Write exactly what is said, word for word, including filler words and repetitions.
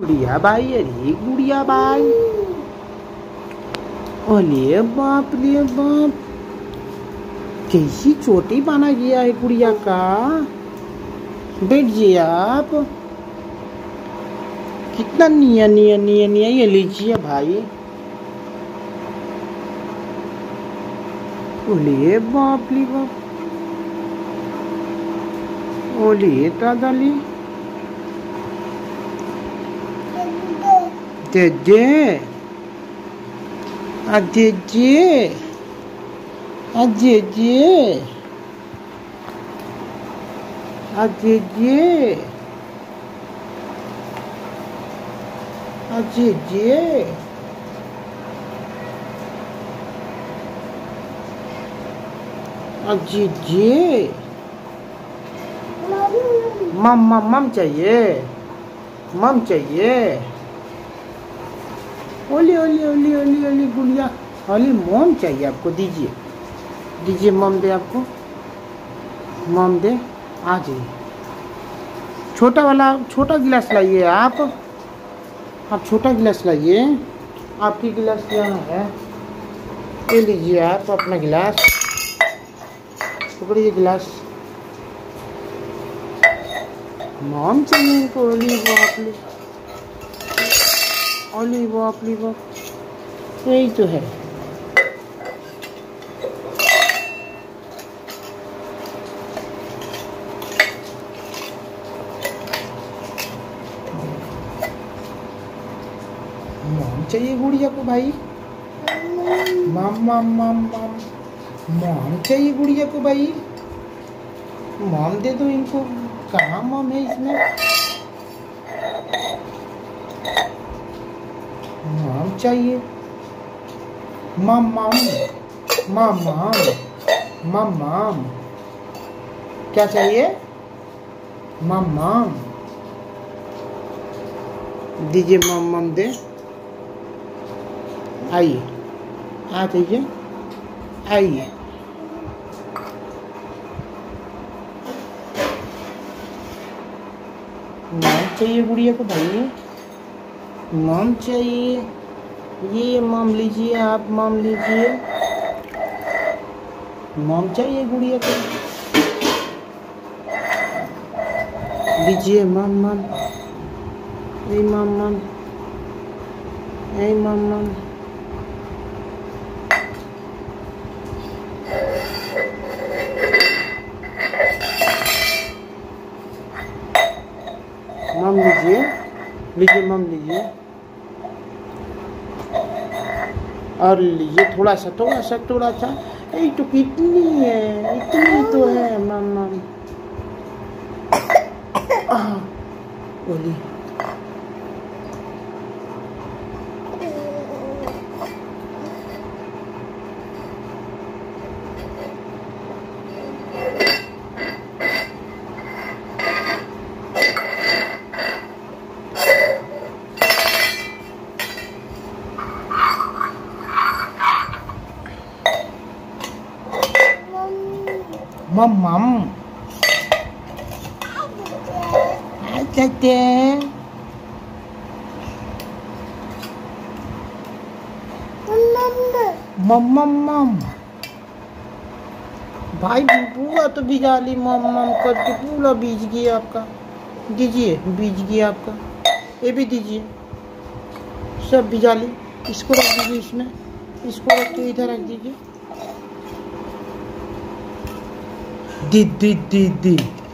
गुड़िया बाई, अरे गुड़िया बाई, अरे बाप रे बाप, कैसी चोटी बना गया है गुड़िया का। बैठ जाइए आप, कितना निया निया निया निया। ये लीजिए भाई, ओले बाप ली बाप, ओले दादा ली दे दे आ दे दे आ दे दे आ दे दे आ दे दे। जी जी मम मम मम चाहिए, मम चाहिए। ओली ओली ओली ओली ओली गुड़िया, ओली मम चाहिए आपको, दीजिए दीजिए मम दे, आपको मम दे। आ जाइए, छोटा वाला छोटा गिलास लाइए आप आप छोटा गिलास लाइए, आपकी गिलास यहाँ है, ले लीजिए आप अपना गिलास, पकड़िए गिलास। मॉम चाहिए इनको, ओली वापली ओली वापली वाप, यही तो है। मॉम चाहिए गुड़िया को भाई, मम मम मम मम, मॉम चाहिए गुड़िया को भाई, मॉम दे दो इनको, कहाँ मॉम है इसमें। मॉम चाहिए, mom mom mom mom mom, क्या चाहिए मॉम मॉम, दीजिए मॉम मॉम दे। आइए आ जाइए, आइए मॉम चाहिए गुड़िया को भाई, मॉम चाहिए, ये मॉम लीजिए आप, मॉम लीजिए, मॉम चाहिए गुड़िया को, लीजिए मॉम मॉम, ऐ मॉम मॉम, ऐ मॉम मॉम, मम लीजिए लीजिए मम लीजिए, और लीजिए थोड़ा सा थोड़ा सा थोड़ा सा, ये तो कितनी है, इतनी तो है मम मम। ओली मम मम आते, मम मम मम भाई, पूरा तो भिजा ली मम मम करके, पूरा बीज गया आपका, दीजिए बीज गया आपका, ये भी दीजिए, सब भिजा ली। इसको रख दीजिए इसमें, इसको रख के इधर रख दीजिए, did did did did